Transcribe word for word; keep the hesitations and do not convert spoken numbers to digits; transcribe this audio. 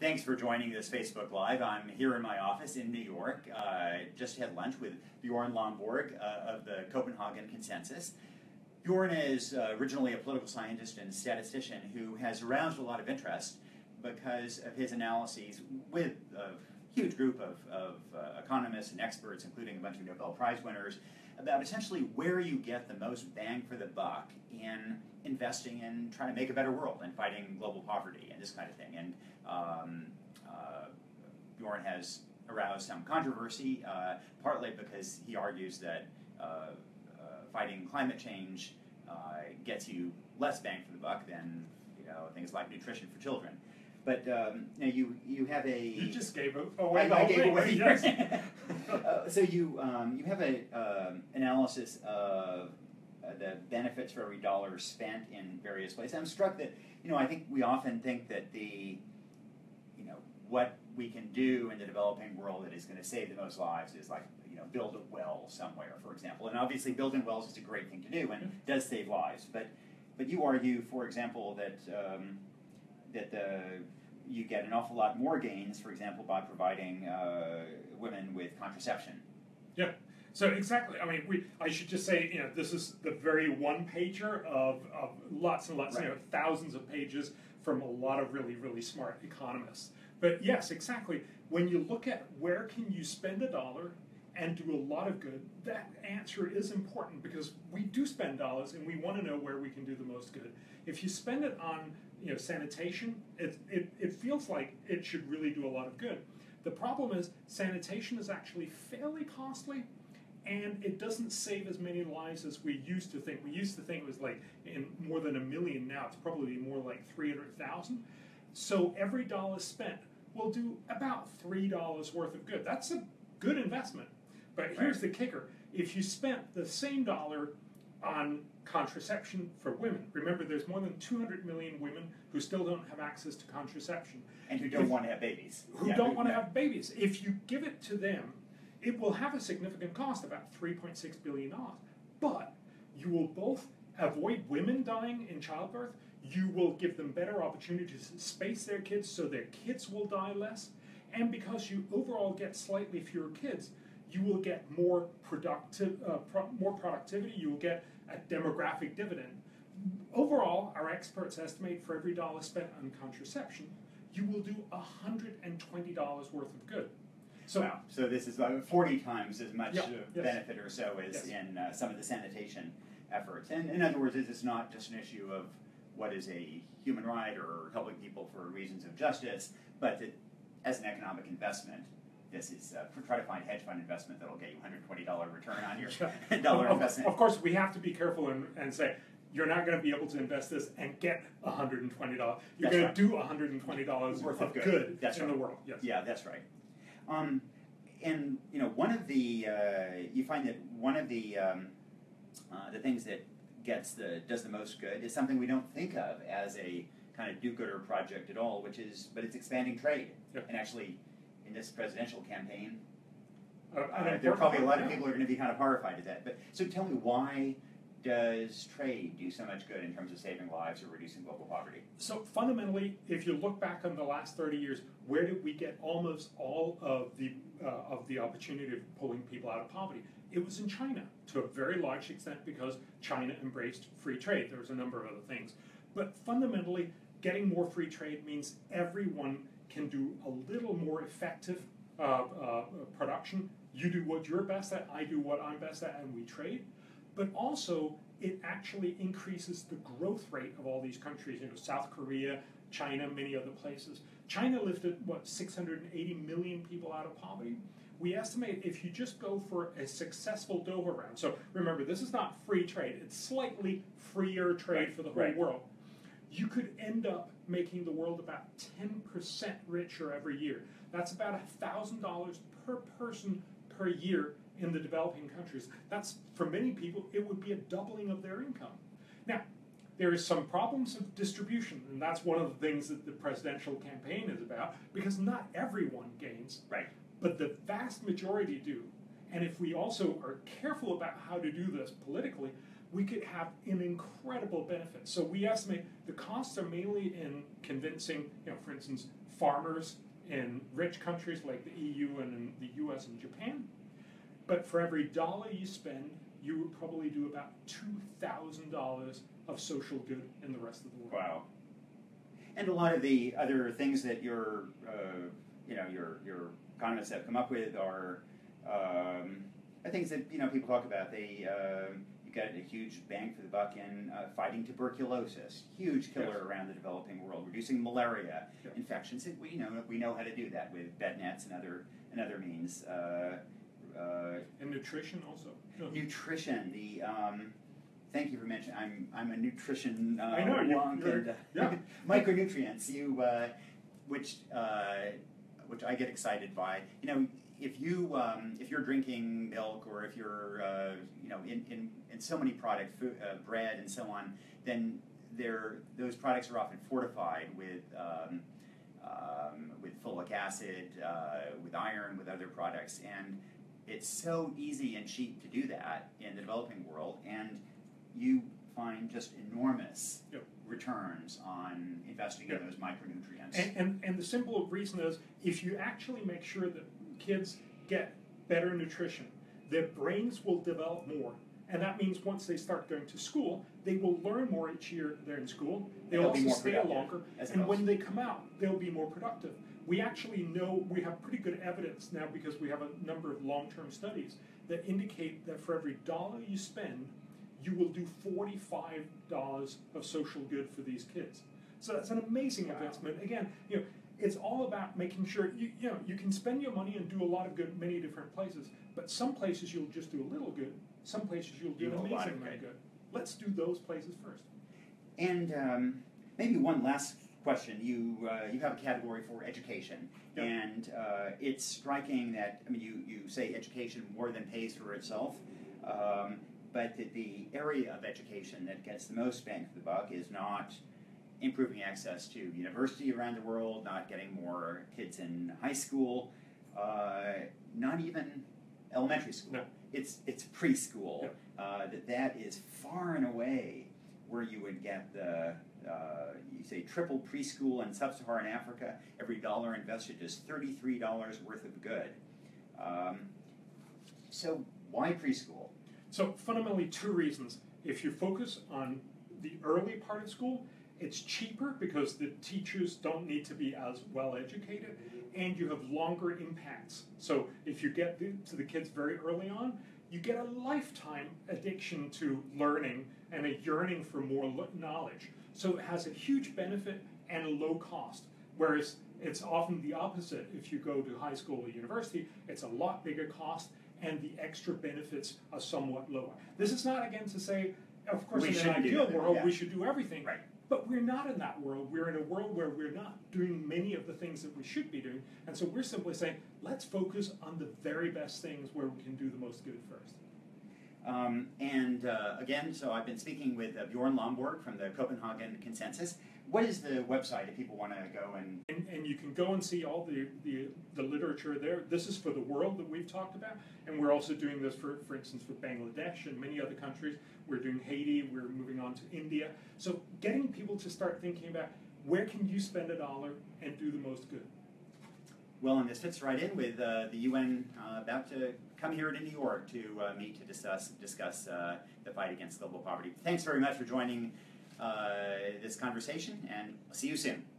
Thanks for joining this Facebook Live. I'm here in my office in New York. Uh, just had lunch with Bjorn Lomborg uh, of the Copenhagen Consensus. Bjorn is uh, originally a political scientist and statistician who has aroused a lot of interest because of his analyses with a huge group of, of uh, economists and experts, including a bunch of Nobel Prize winners, about essentially where you get the most bang for the buck in investing in trying to make a better world and fighting global poverty and this kind of thing. And um, uh, Bjorn has aroused some controversy, uh, partly because he argues that uh, uh, fighting climate change uh, gets you less bang for the buck than you know things like nutrition for children. But um, now you you have a you just gave away. I, I gave away. Yes. uh, so you um, you have a uh, analysis of the benefits for every dollar spent in various places. I'm struck that, you know, I think we often think that the, you know, what we can do in the developing world that is going to save the most lives is like, you know, build a well somewhere, for example. And obviously building wells is a great thing to do and does save lives. But, but you argue, for example, that, um, that the, you get an awful lot more gains, for example, by providing uh, women with contraception. Yep. So exactly, I mean, we, I should just say, you know, this is the very one-pager of, of lots and lots, right. you know, thousands of pages from a lot of really, really smart economists. But yes, exactly, when you look at where can you spend a dollar and do a lot of good, that answer is important because we do spend dollars and we want to know where we can do the most good. If you spend it on, you know, sanitation, it, it, it feels like it should really do a lot of good. The problem is sanitation is actually fairly costly, and it doesn't save as many lives as we used to think. We used to think it was like in more than a million. Now it's probably more like three hundred thousand. So every dollar spent will do about three dollars worth of good. That's a good investment. But here's the kicker. If you spent the same dollar on contraception for women, remember there's more than two hundred million women who still don't have access to contraception. And who don't if, want to have babies. Who yeah, don't want to have babies. If you give it to them, it will have a significant cost, about three point six billion dollars. But you will both avoid women dying in childbirth, you will give them better opportunities to space their kids so their kids will die less, and because you overall get slightly fewer kids, you will get more, productive, uh, pro more productivity, you will get a demographic dividend. Overall, our experts estimate for every dollar spent on contraception, you will do one hundred twenty dollars worth of good. So, wow. So this is uh, forty times as much yeah, yes. benefit or so as yes. in uh, some of the sanitation efforts. And in other words, this is not just an issue of what is a human right or helping people for reasons of justice, but that as an economic investment, this is uh, try to find hedge fund investment that will get you one hundred twenty dollar return on your yeah. dollar of, investment. Of course, we have to be careful and, and say, you're not going to be able to invest this and get one hundred twenty dollars. You're that's going right. to do one hundred twenty dollars worth of good, good that's in right. the world. Yes. Yeah, that's right. Um, and you know, one of the uh, you find that one of the um, uh, the things that gets the does the most good is something we don't think of as a kind of do-gooder project at all, which is but it's expanding trade. Yep. And actually, in this presidential campaign, uh, uh, there are probably a lot of people who are going to be kind of horrified at that. But so tell me, why does trade do so much good in terms of saving lives or reducing global poverty? So fundamentally, if you look back on the last thirty years, where did we get almost all of the, uh, of the opportunity of pulling people out of poverty? It was in China, to a very large extent, because China embraced free trade. There was a number of other things. But fundamentally, getting more free trade means everyone can do a little more effective uh, uh, production. You do what you're best at, I do what I'm best at, and we trade. But also, it actually increases the growth rate of all these countries, you know, South Korea, China, many other places. China lifted, what, six hundred eighty million people out of poverty? We estimate if you just go for a successful Doha round, so remember, this is not free trade, it's slightly freer trade right, for the whole right. world, you could end up making the world about ten percent richer every year. That's about one thousand dollars per person per year in the developing countries. That's, for many people, it would be a doubling of their income. Now, there is some problems of distribution, and that's one of the things that the presidential campaign is about, because not everyone gains, right? But the vast majority do. And if we also are careful about how to do this politically, we could have an incredible benefit. So we estimate the costs are mainly in convincing, you know, for instance, farmers in rich countries like the E U and in the U S and Japan. But for every dollar you spend, you would probably do about two thousand dollars of social good in the rest of the world. Wow. And a lot of the other things that your, uh, you know, your, your economists have come up with are um, things that, you know, people talk about. They, uh, you got a huge bang for the buck in uh, fighting tuberculosis, huge killer yes. around the developing world, reducing malaria yes. infections. It, we, you know, we know how to do that with bed nets and other, and other means. Uh, Uh, and nutrition also. No. Nutrition. The um, thank you for mentioning. I'm I'm a nutrition. Uh, I know wonk you're, you're, and, uh, yeah. Micronutrients. You uh, which uh, which I get excited by. You know, if you um, if you're drinking milk or if you're uh, you know in, in in so many product food, uh, bread and so on, then they're those products are often fortified with. Um, um, with folic acid, uh, with iron, with other products, and it's so easy and cheap to do that in the developing world, and you find just enormous yep. returns on investing yep. in those micronutrients. And, and, and the simple reason is, if you actually make sure that kids get better nutrition, their brains will develop more. And that means once they start going to school, they will learn more each year they're in school. They'll, they'll also stay longer, and when they come out, they'll be more productive. We actually know, we have pretty good evidence now because we have a number of long-term studies that indicate that for every dollar you spend, you will do forty-five dollars of social good for these kids. So that's an amazing wow. advancement. Again, you know, it's all about making sure, you, you know, you can spend your money and do a lot of good in many different places, but some places you'll just do a little good, some places you'll do, do an amazing amount of good. Let's do those places first. And um, maybe one last question. You uh, you have a category for education, yep. and uh, it's striking that I mean you you say education more than pays for itself, um, but that the area of education that gets the most bang for the buck is not improving access to university around the world, not getting more kids in high school, uh, not even elementary school. No. It's it's preschool. Yep. Uh, that that is far and away where you would get the. Uh, you say triple preschool in sub-Saharan Africa, every dollar invested is thirty-three dollars worth of good. Um, so why preschool? So fundamentally two reasons. If you focus on the early part of school, it's cheaper because the teachers don't need to be as well educated, and you have longer impacts. So if you get to the kids very early on, you get a lifetime addiction to learning and a yearning for more knowledge. So it has a huge benefit and a low cost, whereas it's often the opposite. If you go to high school or university, it's a lot bigger cost, and the extra benefits are somewhat lower. This is not, again, to say, of course, in an ideal world, we should do everything. Right. But we're not in that world. We're in a world where we're not doing many of the things that we should be doing, and so we're simply saying, let's focus on the very best things where we can do the most good first. Um, and uh, again, so I've been speaking with uh, Bjorn Lomborg from the Copenhagen Consensus. What is the website if people want to go and... and... And you can go and see all the, the, the literature there. This is for the world that we've talked about, and we're also doing this, for, for instance, for Bangladesh and many other countries. We're doing Haiti, we're moving on to India. So getting people to start thinking about where can you spend a dollar and do the most good. Well, and this fits right in with uh, the U N uh, about to come here to New York to uh, meet to discuss, discuss uh, the fight against global poverty. Thanks very much for joining uh, this conversation, and I'll see you soon.